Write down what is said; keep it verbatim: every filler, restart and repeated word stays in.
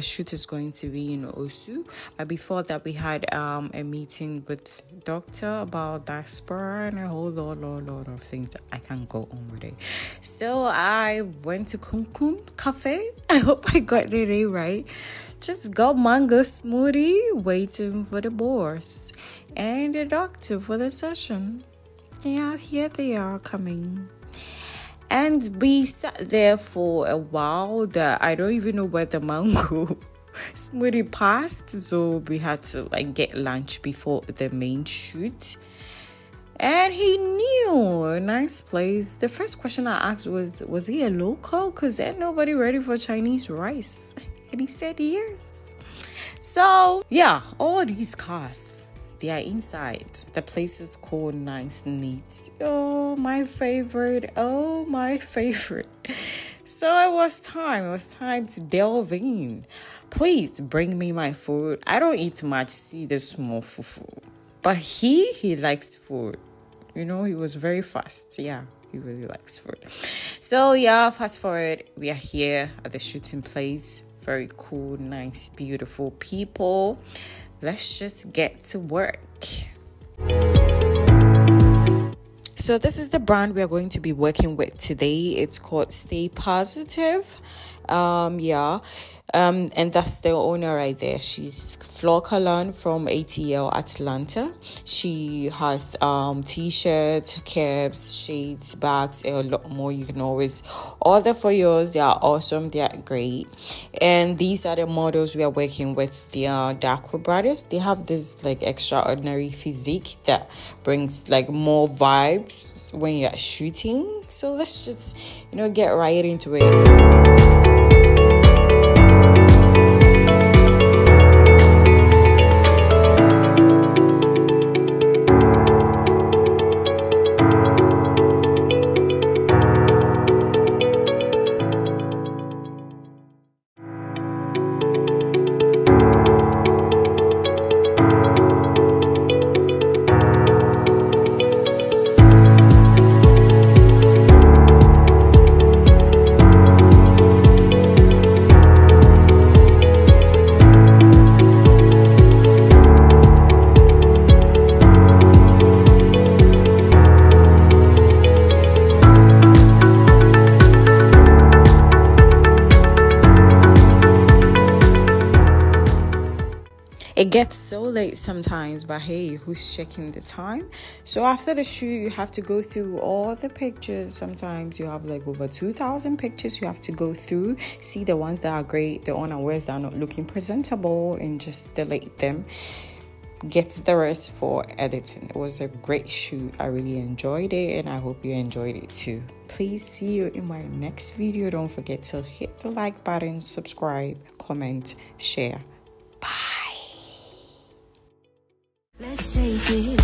the shoot is going to be in Osu. Uh, before that, we had um, a meeting with doctor about diaspora and a whole lot, lot, lot of things. I can't go on with it. So I went to Kum Kum Cafe. I hope I got the name right. Just got mango smoothie, waiting for the boss and the doctor for the session. Yeah, here they are coming. And we sat there for a while. That I don't even know where the mango smoothie passed. So we had to like get lunch before the main shoot. And he knew. Nice place. The first question I asked was, was he a local? Because ain't nobody ready for Chinese rice. And he said yes. So yeah, all these cars, they are inside. The place is called Nice Neat. Oh, my favorite. Oh, my favorite. So it was time. It was time to delve in. Please bring me my food. I don't eat much. See, the small fufu. But he, he likes food. You know, he was very fast. Yeah, he really likes food. So yeah, fast forward. We are here at the shooting place. Very cool, nice, beautiful people. Let's just get to work. So this is the brand we are going to be working with today. It's called Stay Positive. Um, yeah. Um, and that's the owner right there. She's Flor Kalan from A T L Atlanta. She has um t-shirts, caps, shades, bags, and a lot more. You can always order for yours. They are awesome. They are great. And these are the models we are working with. They are Darkwood Brothers. They have this like extraordinary physique that brings like more vibes when you're shooting. So let's just, you know, get right into it. It gets so late sometimes, but hey, who's checking the time? So after the shoot, you have to go through all the pictures. Sometimes you have like over two thousand pictures you have to go through. See the ones that are great, the unawares that are not looking presentable, and just delete them. Get the rest for editing. It was a great shoot. I really enjoyed it, and I hope you enjoyed it too. Please see you in my next video. Don't forget to hit the like button, subscribe, comment, share. Bye. Let's take it.